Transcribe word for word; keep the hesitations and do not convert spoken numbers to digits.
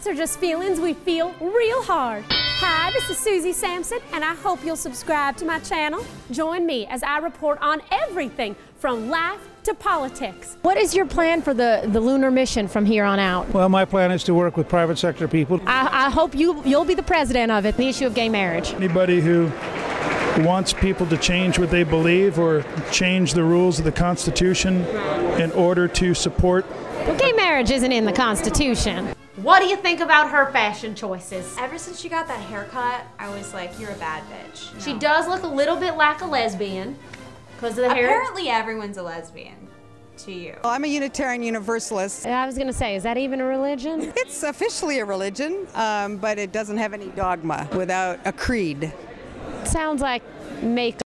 Facts are just feelings we feel real hard. Hi, this is Susie Sampson, and I hope you'll subscribe to my channel. Join me as I report on everything from life to politics. What is your plan for the, the lunar mission from here on out? Well, my plan is to work with private sector people. I, I hope you, you'll be the president of it, the issue of gay marriage. Anybody who wants people to change what they believe or change the rules of the Constitution in order to support. Well, gay marriage isn't in the Constitution. What do you think about her fashion choices? Ever since she got that haircut, I was like, you're a bad bitch. No. She does look a little bit like a lesbian because of the hair. Apparently everyone's a lesbian to you. Well, I'm a Unitarian Universalist. I was going to say, is that even a religion? It's officially a religion, um, but it doesn't have any dogma without a creed. Sounds like makeup.